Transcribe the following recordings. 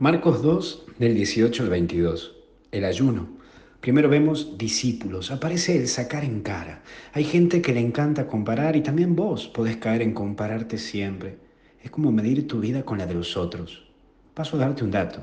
Marcos 2, del 18 al 22. El ayuno. Primero vemos discípulos. Aparece el sacar en cara. Hay gente que le encanta comparar y también vos podés caer en compararte siempre. Es como medir tu vida con la de los otros. Paso a darte un dato.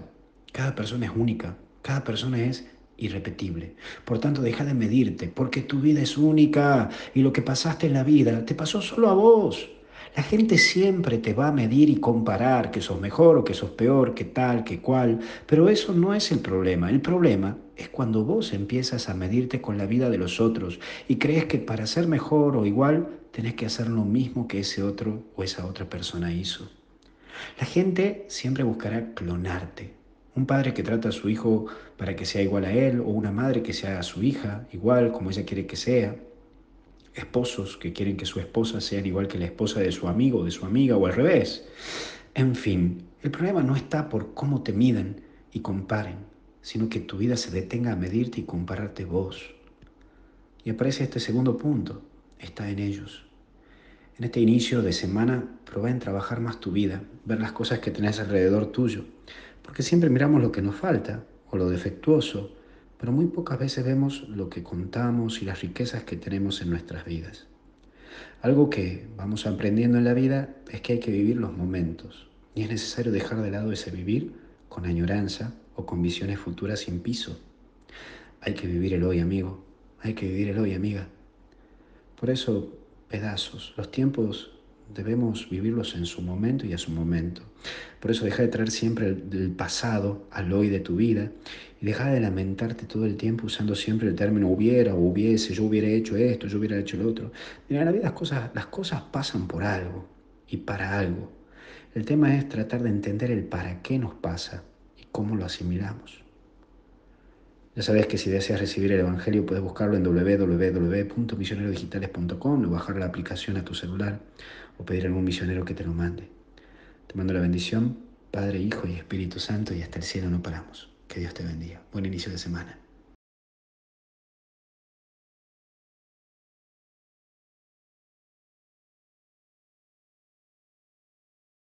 Cada persona es única. Cada persona es irrepetible. Por tanto, deja de medirte, porque tu vida es única y lo que pasaste en la vida te pasó solo a vos. La gente siempre te va a medir y comparar que sos mejor o que sos peor, que tal, que cual, pero eso no es el problema. El problema es cuando vos empiezas a medirte con la vida de los otros y crees que para ser mejor o igual tenés que hacer lo mismo que ese otro o esa otra persona hizo. La gente siempre buscará clonarte. Un padre que trata a su hijo para que sea igual a él, o una madre que sea a su hija igual como ella quiere que sea. Esposos que quieren que su esposa sea igual que la esposa de su amigo o de su amiga, o al revés. En fin, el problema no está por cómo te midan y comparen, sino que tu vida se detenga a medirte y compararte vos. Y aparece este segundo punto, está en ellos. En este inicio de semana, probá en trabajar más tu vida, ver las cosas que tenés alrededor tuyo, porque siempre miramos lo que nos falta o lo defectuoso, pero muy pocas veces vemos lo que contamos y las riquezas que tenemos en nuestras vidas. Algo que vamos aprendiendo en la vida es que hay que vivir los momentos, y es necesario dejar de lado ese vivir con añoranza o con visiones futuras sin piso. Hay que vivir el hoy, amigo. Hay que vivir el hoy, amiga. Por eso, pedazos, los tiempos debemos vivirlos en su momento y a su momento. Por eso deja de traer siempre el pasado al hoy de tu vida y deja de lamentarte todo el tiempo usando siempre el término hubiera o hubiese, yo hubiera hecho esto, yo hubiera hecho lo otro. Mira, en la vida las cosas pasan por algo y para algo. El tema es tratar de entender el para qué nos pasa y cómo lo asimilamos. Ya sabes que si deseas recibir el Evangelio puedes buscarlo en www.misionerosdigitales.com o bajar la aplicación a tu celular o pedir a algún misionero que te lo mande. Te mando la bendición, Padre, Hijo y Espíritu Santo, y hasta el cielo no paramos. Que Dios te bendiga. Buen inicio de semana.